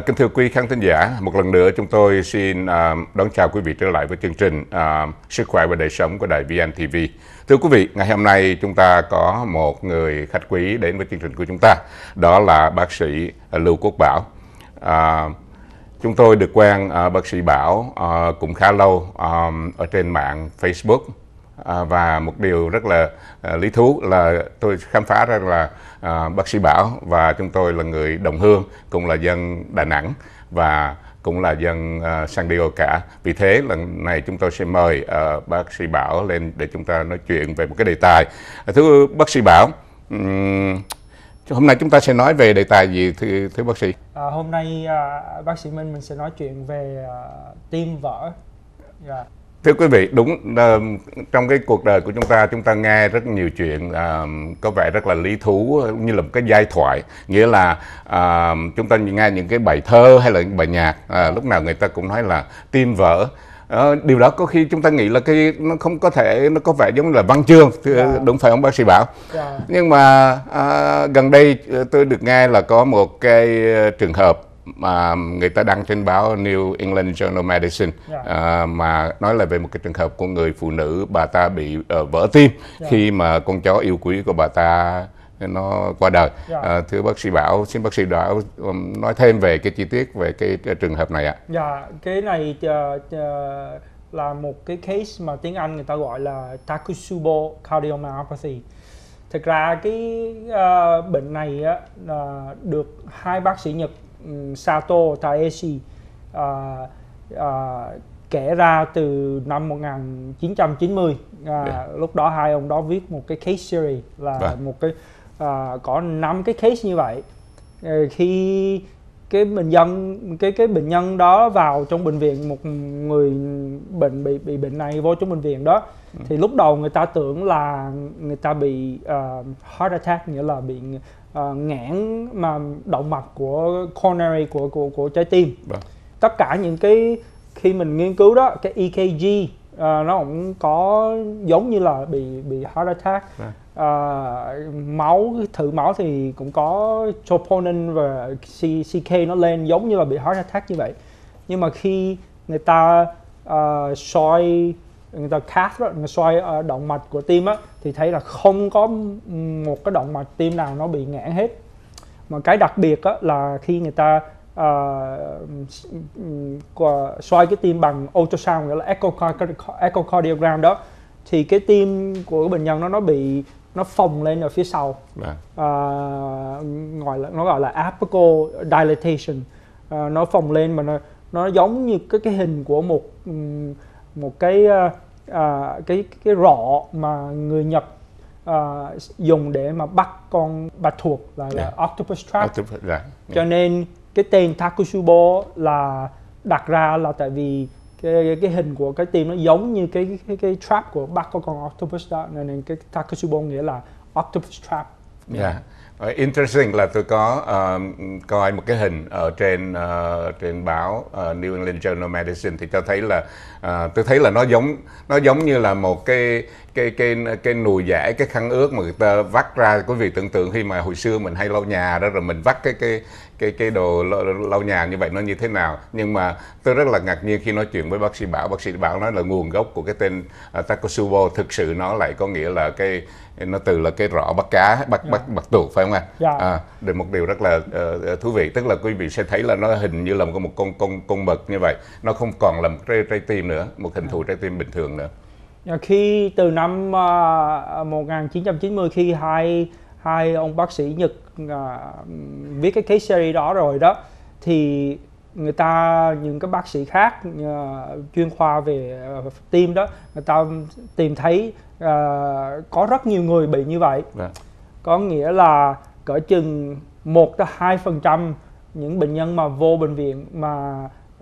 Kính thưa quý khán thính giả, một lần nữa chúng tôi xin đón chào quý vị trở lại với chương trình Sức khỏe và đời sống của đài VNTV. Thưa quý vị, ngày hôm nay chúng ta có một người khách quý đến với chương trình của chúng ta, đó là bác sĩ Lưu Quốc Bảo. Chúng tôi được quen bác sĩ Bảo cũng khá lâu ở trên mạng Facebook. Và một điều rất là lý thú là tôi khám phá ra là bác sĩ Bảo và chúng tôi là người đồng hương, cũng là dân Đà Nẵng và cũng là dân San Diego cả. Vì thế lần này chúng tôi sẽ mời bác sĩ Bảo lên để chúng ta nói chuyện về một cái đề tài. Thưa bác sĩ Bảo, hôm nay chúng ta sẽ nói về đề tài gì thưa bác sĩ? Hôm nay bác sĩ Minh sẽ nói chuyện về tim vỡ. Yeah. Thưa quý vị, đúng trong cái cuộc đời của chúng ta nghe rất nhiều chuyện có vẻ rất là lý thú, như là một cái giai thoại, nghĩa là chúng ta nghe những cái bài thơ hay là những bài nhạc, lúc nào người ta cũng nói là tim vỡ. Điều đó có khi chúng ta nghĩ là nó không có thể, nó có vẻ giống là văn chương, đúng phải không bác sĩ Bảo? Nhưng mà gần đây tôi được nghe là có một cái trường hợp mà người ta đăng trên báo New England Journal of Medicine, mà nói là về một cái trường hợp của người phụ nữ, bà ta bị vỡ tim khi mà con chó yêu quý của bà ta nó qua đời. Thưa bác sĩ Bảo, xin bác sĩ Bảo nói thêm về cái chi tiết về cái trường hợp này ạ. Dạ, cái này là một cái case mà tiếng Anh người ta gọi là Takotsubo Cardiomyopathy. Thực ra cái bệnh này được hai bác sĩ Nhật Sato, Taiichi kể ra từ năm 1990. Lúc đó hai ông đó viết một cái case series là một cái có 5 cái case như vậy. Khi cái bệnh nhân đó vào trong bệnh viện, một người bệnh bị bệnh này vô trong bệnh viện đó, thì lúc đầu người ta tưởng là người ta bị heart attack, nghĩa là bị nghẽn mà động mạch của coronary, của trái tim. Tất cả những cái khi mình nghiên cứu đó, cái EKG nó cũng có giống như là bị heart attack. Thử máu thì cũng có troponin và CK nó lên giống như là bị heart attack như vậy. Nhưng mà khi người ta soi, người ta cath đó, người soi động mạch của tim á, thì thấy là không có một cái động mạch tim nào nó bị nghẽn hết. Mà cái đặc biệt á là khi người ta soi cái tim bằng ultrasound, nghĩa là echocardiogram đó, thì cái tim của bệnh nhân nó phồng lên ở phía sau, nó gọi là apical dilatation, nó phồng lên mà nó giống như cái hình của một cái rọ mà người Nhật dùng để mà bắt con bạch tuộc là octopus trap. Cho nên cái tên Takotsubo là đặt ra là tại vì cái hình của cái tim nó giống như cái trap của bắt con octopus đó, nên cái Takotsubo nghĩa là octopus trap. Interesting là tôi có coi một cái hình ở trên báo New England Journal of Medicine, thì cho thấy là tôi thấy là nó giống như là một cái nùi giải, cái khăn ướt mà người ta vắt ra. Quý vị tưởng tượng khi mà hồi xưa mình hay lau nhà đó, rồi mình vắt cái đồ lau nhà như vậy nó như thế nào. Nhưng mà tôi rất là ngạc nhiên khi nói chuyện với bác sĩ Bảo. Bác sĩ Bảo nói là nguồn gốc của cái tên Takotsubo thực sự nó lại có nghĩa là nó từ là cái rọ bắt cá, bắt tuộc, phải không ạ? Được một điều rất là thú vị, tức là quý vị sẽ thấy là nó hình như là một con mực như vậy, nó không còn là một trái tim nữa, một hình thù trái tim bình thường nữa. Khi từ năm 1990, khi hai ông bác sĩ Nhật viết cái case series đó rồi đó, thì người ta, những cái bác sĩ khác chuyên khoa về tim đó, người ta tìm thấy có rất nhiều người bị như vậy. Có nghĩa là cỡ chừng 1-2% những bệnh nhân mà vô bệnh viện mà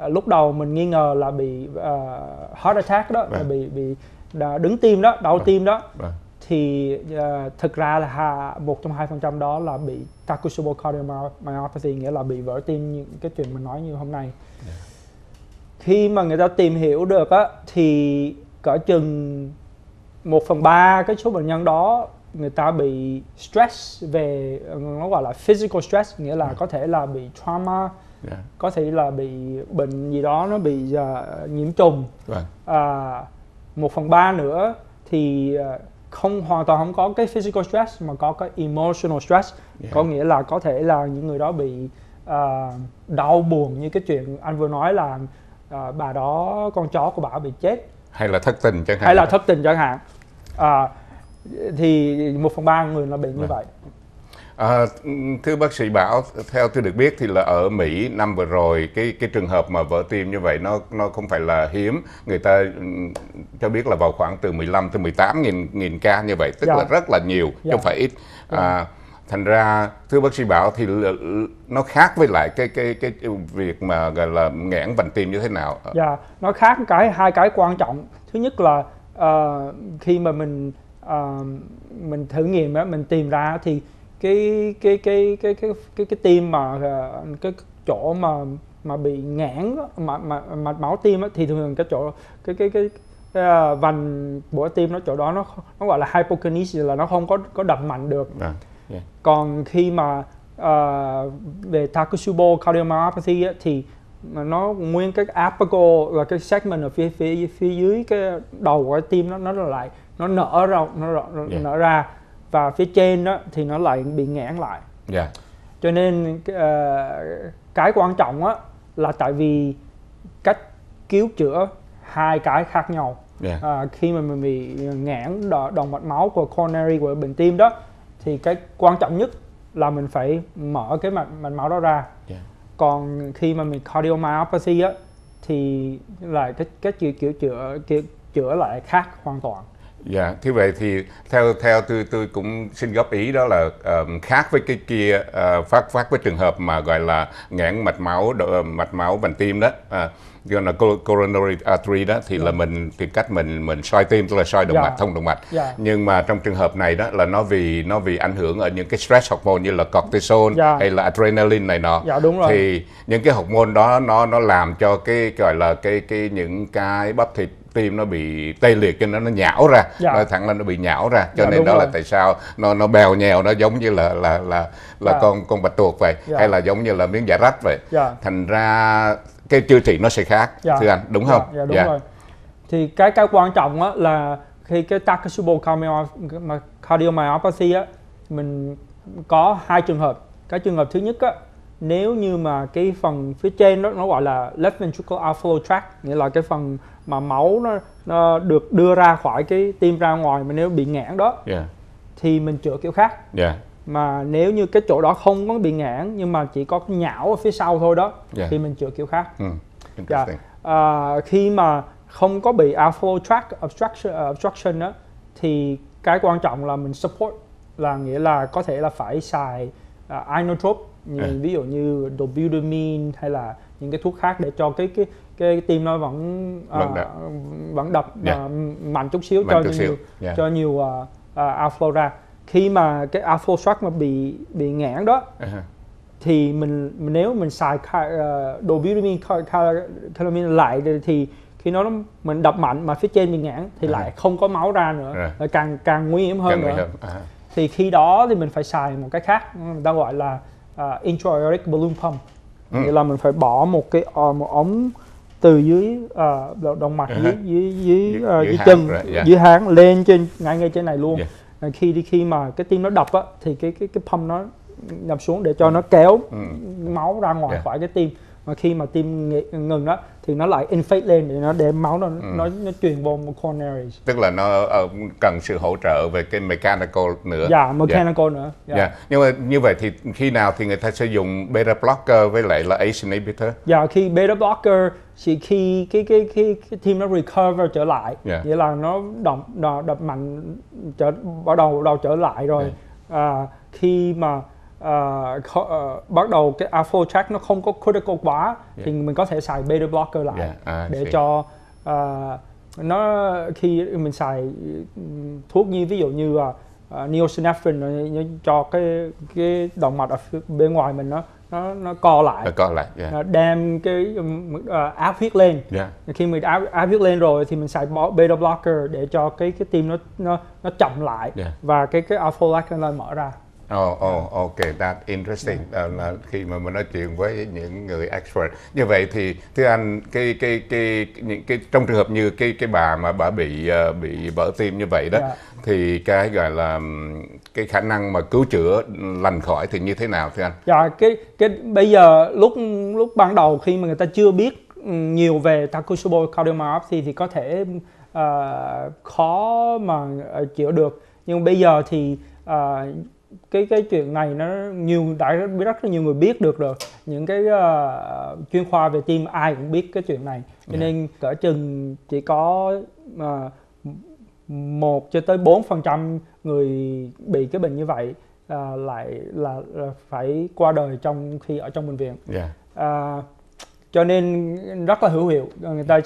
lúc đầu mình nghi ngờ là bị heart attack đó, là bị đứng tim đó, đau tim đó, thì thực ra là 1-2% đó là bị Takotsubo Cardiomyopathy, nghĩa là bị vỡ tim, những cái chuyện mình nói như hôm nay. Khi mà người ta tìm hiểu được á, thì cỡ chừng 1/3 cái số bệnh nhân đó người ta bị stress, về nó gọi là physical stress, nghĩa là có thể là bị trauma, Có thể là bị bệnh gì đó, nó bị nhiễm trùng. Một phần ba nữa thì hoàn toàn không có cái physical stress mà có cái emotional stress. Có nghĩa là có thể là những người đó bị đau buồn như cái chuyện anh vừa nói là bà đó, con chó của bà bị chết, hay là thất tình chẳng hạn, thì 1/3 người là bị như vậy. Thưa bác sĩ Bảo, theo tôi được biết thì là ở Mỹ năm vừa rồi cái trường hợp mà vỡ tim như vậy nó không phải là hiếm. Người ta cho biết là vào khoảng từ 15 tới 18.000 ca như vậy, tức là rất là nhiều, chứ không phải ít. Thành ra thưa bác sĩ Bảo thì nó khác với lại cái việc mà gọi là nghẽn vành tim như thế nào? Nó khác hai cái quan trọng. Thứ nhất là khi mà mình thử nghiệm á, mình tìm ra thì cái tim mà cái chỗ mà bị nghẽn mạch máu tim á, thì thường cái chỗ cái vành của tim nó chỗ đó nó gọi là hypokinesis, là nó không có đập mạnh được. Còn khi mà về Takotsubo Cardiomyopathy á, thì nó nguyên cái apical là cái segment ở phía dưới cái đầu của cái tim nó lại nó nở ra, nở ra, và phía trên đó thì nó lại bị nghẽn lại. Cho nên cái quan trọng á là tại vì cách cứu chữa hai cái khác nhau. Khi mà mình bị nghẽn động mạch máu của coronary, của bệnh tim đó, thì cái quan trọng nhất là mình phải mở cái mạch máu đó ra. Còn khi mà mình cardiomyopathy á thì lại cái kiểu chữa lại khác hoàn toàn. Thế vậy thì theo tôi cũng xin góp ý đó là khác với cái kia, phát với trường hợp mà gọi là nghẽn mạch máu vành tim đó, gọi là coronary artery đó, thì là mình tìm cách mình soi tim, tức là soi động mạch, thông động mạch. Nhưng mà trong trường hợp này đó là nó vì ảnh hưởng ở những cái stress hormone như là cortisol hay là adrenaline này nọ. Thì những cái hormone đó nó làm cho cái gọi là cái những cái bắp thịt tim nó bị tê liệt, cho nên nó nhão ra, nói thẳng là nó bị nhão ra, cho nên đó là tại sao nó bèo nhèo, nó giống như là con bạch tuộc vậy, hay là giống như là miếng vải rách vậy. Thành ra cái chữa trị nó sẽ khác, thưa anh, đúng không? Dạ đúng rồi. Thì cái quan trọng á là khi cái Takotsubo Cardiomyopathy á, mình có hai trường hợp. Cái trường hợp thứ nhất á, nếu như mà cái phần phía trên đó nó gọi là left ventricular outflow tract, nghĩa là cái phần mà máu nó được đưa ra khỏi cái tim ra ngoài, mà nếu bị nghẽn đó thì mình chữa kiểu khác. Mà nếu như cái chỗ đó không có bị nghẽn nhưng mà chỉ có cái nhão ở phía sau thôi đó thì mình chữa kiểu khác. Khi mà không có bị outflow tract obstruction đó, thì cái quan trọng là mình support, là nghĩa là có thể là phải xài inotrope, ví dụ như dobutamine hay là những cái thuốc khác để cho cái tim nó vẫn đập mạnh chút xíu, cho nhiều outflow ra. Khi mà cái outflow tract mà bị nghẽn đó thì nếu mình xài dobutamine lại thì khi mình đập mạnh mà phía trên bị nghẽn thì lại không có máu ra nữa, càng nguy hiểm hơn nữa. Thì khi đó thì mình phải xài một cái khác, người ta gọi là intra-aortic balloon pump, nghĩa là mình phải bỏ một ống từ dưới động mạch dưới chân, dưới háng lên trên ngay trên này luôn. Khi mà cái tim nó đập á, thì cái pump nó nhập xuống để cho nó kéo máu ra ngoài khỏi cái tim. Mà khi mà tim ngừng đó thì nó lại inflate lên để máu nó truyền vô một coronary. Tức là nó cần sự hỗ trợ về cái mechanical nữa. Mechanical nữa. Nhưng mà như vậy thì khi nào thì người ta sử dụng beta blocker với lại là ACE inhibitor? Khi beta blocker thì khi tim nó recover trở lại, nghĩa là nó đập mạnh bắt đầu trở lại rồi. Khi mà bắt đầu cái outflow tract nó không có critical quá thì mình có thể xài beta blocker lại để cho nó, khi mình xài thuốc như ví dụ như neosynephrine cho cái động mạch ở bên ngoài mình nó co lại, đem cái áp huyết lên. Khi mình áp huyết lên rồi thì mình xài beta blocker để cho cái tim nó chậm lại và cái outflow tract nó mở ra. Okay, that's interesting. Là khi mà mình nói chuyện với những người expert như vậy thì thưa anh, những cái trong trường hợp như cái bà mà bà bị vỡ tim như vậy đó, thì cái gọi là cái khả năng mà cứu chữa lành khỏi thì như thế nào thưa anh? Dạ, cái bây giờ lúc ban đầu khi mà người ta chưa biết nhiều về Takotsubo Cardiomyopathy thì có thể khó mà chữa được, nhưng bây giờ thì cái chuyện này nó rất là nhiều người biết được rồi. Những cái chuyên khoa về tim ai cũng biết cái chuyện này, cho nên cỡ chừng chỉ có 1 cho tới 4% người bị cái bệnh như vậy lại là phải qua đời trong khi ở trong bệnh viện. Cho nên rất là hữu hiệu, người ta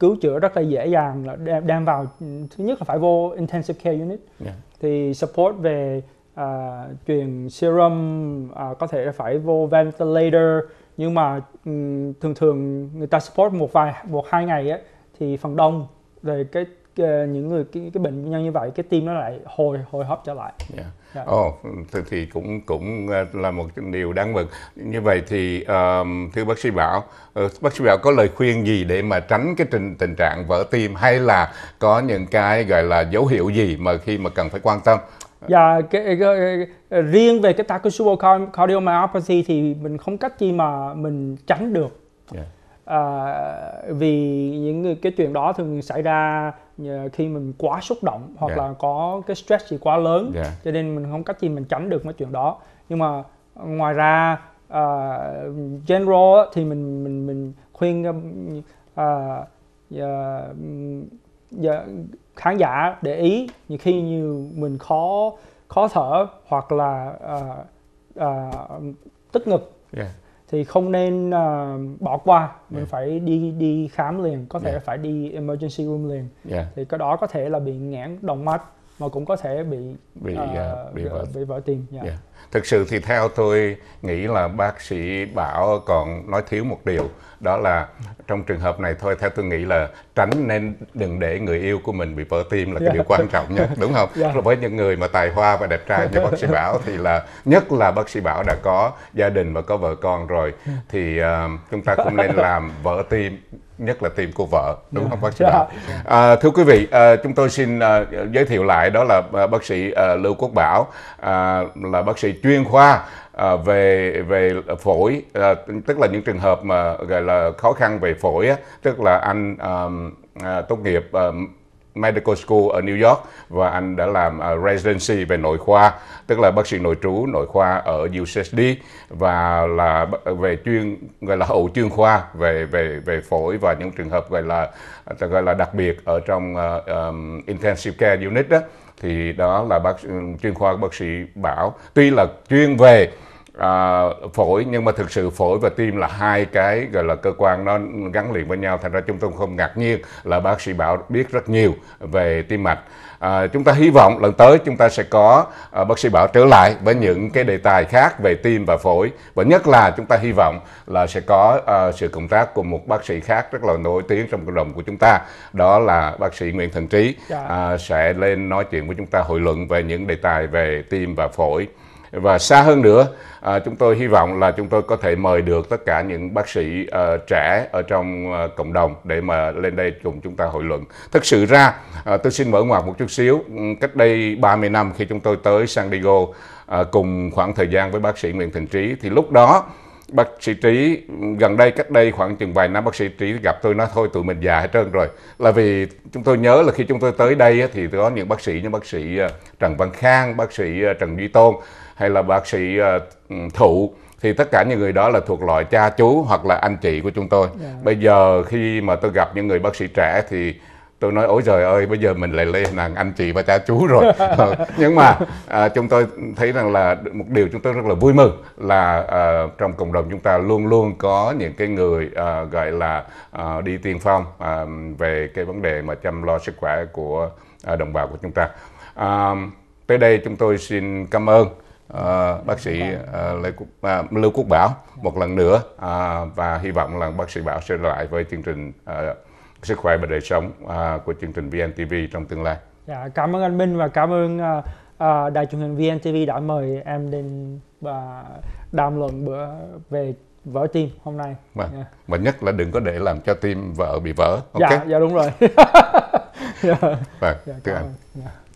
cứu chữa rất là dễ dàng, là đem vào. Thứ nhất là phải vô intensive care unit, thì support về truyền serum, có thể là phải vô ventilator, nhưng mà thường thường người ta support một hai ngày ấy, thì phần đông về những người cái bệnh nhân như vậy cái tim nó lại hồi hấp trở lại. Thì cũng là một điều đáng mừng. Như vậy thì thưa bác sĩ Bảo có lời khuyên gì để mà tránh cái tình trạng vỡ tim, hay là có những cái gọi là dấu hiệu gì mà khi mà cần phải quan tâm? Dạ, riêng về cái Takotsubo Cardiomyopathy thì mình không cách gì mà mình tránh được. Vì những cái chuyện đó thường xảy ra khi mình quá xúc động hoặc là có cái stress gì quá lớn, cho nên mình không cách gì mình tránh được mấy chuyện đó. Nhưng mà ngoài ra general thì mình khuyên khán giả để ý nhiều khi như mình khó thở hoặc là tức ngực, thì không nên bỏ qua, mình phải đi khám liền, có thể phải đi emergency room liền. Thì cái đó có thể là bị nghẽn động mạch, mà cũng có thể bị vỡ tim. Thực sự thì theo tôi nghĩ là bác sĩ Bảo còn nói thiếu một điều, đó là trong trường hợp này thôi, theo tôi nghĩ là tránh nên đừng để người yêu của mình bị vỡ tim là cái điều quan trọng nhất, đúng không? Với những người mà tài hoa và đẹp trai như bác sĩ Bảo thì là, nhất là bác sĩ Bảo đã có gia đình và có vợ con rồi, thì chúng ta cũng nên làm vỡ tim, nhất là tim của vợ, đúng không bác sĩ Bảo? Thưa quý vị, chúng tôi xin giới thiệu lại, đó là bác sĩ Lưu Quốc Bảo, là bác sĩ chuyên khoa về phổi, tức là những trường hợp mà gọi là khó khăn về phổi, tức là anh tốt nghiệp Medical School ở New York và anh đã làm residency về nội khoa, tức là bác sĩ nội trú nội khoa ở UCSD, và là về gọi là hậu chuyên khoa về phổi và những trường hợp gọi là đặc biệt ở trong intensive care unit đó, thì đó là chuyên khoa của bác sĩ Bảo. Tuy là chuyên về phổi, nhưng mà thực sự phổi và tim là hai cái gọi là cơ quan nó gắn liền với nhau, thành ra chúng tôi không ngạc nhiên là bác sĩ Bảo biết rất nhiều về tim mạch. Chúng ta hy vọng lần tới chúng ta sẽ có bác sĩ Bảo trở lại với những cái đề tài khác về tim và phổi, và nhất là chúng ta hy vọng là sẽ có sự cộng tác của một bác sĩ khác rất là nổi tiếng trong cộng đồng của chúng ta, đó là bác sĩ Nguyễn Thành Trí, sẽ lên nói chuyện với chúng ta, hội luận về những đề tài về tim và phổi. Và xa hơn nữa, chúng tôi hy vọng là chúng tôi có thể mời được tất cả những bác sĩ trẻ ở trong cộng đồng để mà lên đây cùng chúng ta hội luận. Thực sự ra, tôi xin mở ngoặt một chút xíu, cách đây 30 năm khi chúng tôi tới San Diego cùng khoảng thời gian với bác sĩ Nguyễn Thành Trí, thì lúc đó bác sĩ Trí, gần đây cách đây khoảng chừng vài năm, bác sĩ Trí gặp tôi nói thôi tụi mình già hết trơn rồi. Là vì chúng tôi nhớ là khi chúng tôi tới đây thì có những bác sĩ như bác sĩ Trần Văn Khang, bác sĩ Trần Duy Tôn, hay là bác sĩ Thụ, thì tất cả những người đó là thuộc loại cha chú hoặc là anh chị của chúng tôi. Bây giờ khi mà tôi gặp những người bác sĩ trẻ thì tôi nói ôi trời ơi, bây giờ mình lại lên hàng anh chị và cha chú rồi. Nhưng mà chúng tôi thấy rằng là một điều chúng tôi rất là vui mừng là trong cộng đồng chúng ta luôn luôn có những cái người gọi là đi tiên phong về cái vấn đề mà chăm lo sức khỏe của đồng bào của chúng ta. Tới đây chúng tôi xin cảm ơn bác sĩ Lưu Quốc Bảo một lần nữa, và hy vọng là bác sĩ Bảo sẽ lại với chương trình Sức khỏe và đời sống của chương trình VNTV trong tương lai. Cảm ơn anh Minh và cảm ơn đài truyền hình VNTV đã mời em đến và đàm luận bữa về vỡ tim hôm nay. Mà nhất là đừng có để làm cho tim vợ bị vỡ. Okay? Dạ, dạ đúng rồi. Dạ, cảm ơn.